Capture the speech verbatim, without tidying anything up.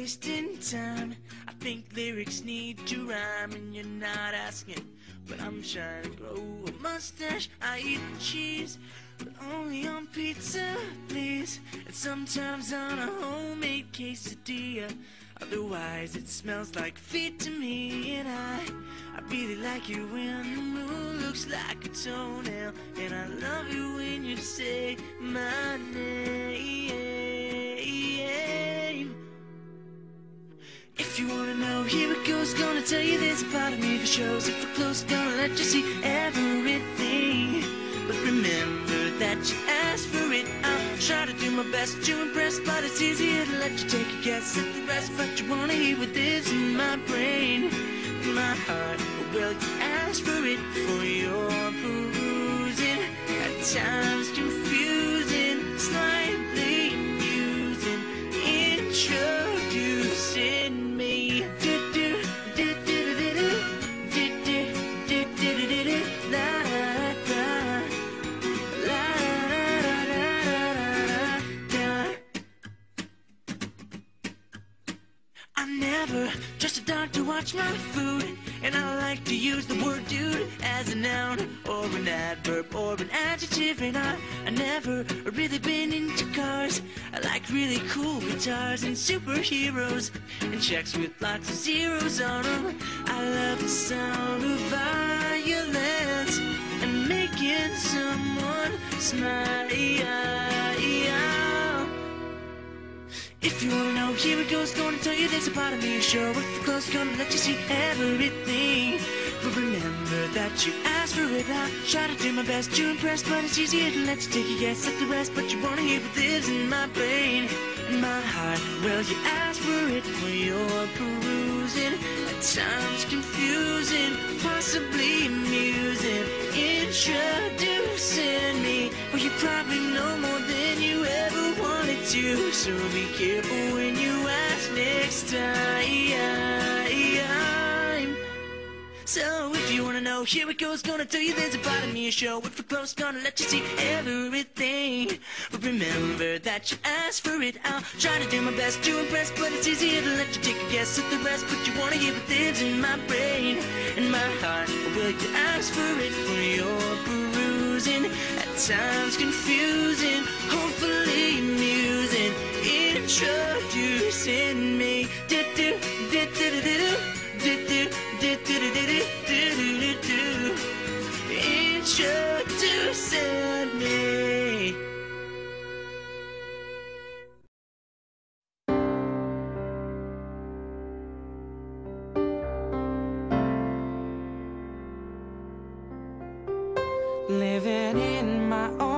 wasting time. I think lyrics need to rhyme, and you're not asking, but I'm trying to grow a mustache. I eat cheese, but only on pizza, please, and sometimes on a homemade quesadilla. Otherwise it smells like feet to me, and I I really like you when the moon looks like a toenail, and I love you when you say my name. If you wanna know, here it goes, gonna tell you there's a part of me that shows. If we're close, gonna let you see everything, but remember that you asked for it. I'll try to do my best to impress, but it's easier to let you take a guess at the rest. But you wanna hear what is in my brain, in my heart, oh well, you asked for it for your perusing. At times confusing, slightly using, introducing me. Just a dog to watch my food, and I like to use the word dude as a noun or an adverb or an adjective. And I, I never really been into cars. I like really cool guitars and superheroes and checks with lots of zeros on them. I love the sound of violence and making someone smile. If you wanna know, here it goes, gonna tell you there's a part of me sure. If you're close, gonna let you see everything, but remember that you asked for it. I try to do my best to impress, but it's easier to let you take a guess at the rest. But you wanna hear what lives in my brain, in my heart, well you asked for it for your perusing. At times confusing, possibly amusing, introducing me. Well you probably know more than you ever wanted, so be careful when you ask next time. So if you wanna know, here it goes, gonna tell you there's a part of me a show. If we're close, gonna let you see everything, but remember that you asked for it. I'll try to do my best to impress, but it's easier to let you take a guess at the rest. But you wanna hear what lives in my brain, in my heart, I will you ask for it for your perusing. At times confusing, hopefully amusing, introducing me. Do do do do do do do do do do do, introducing me. Living in my own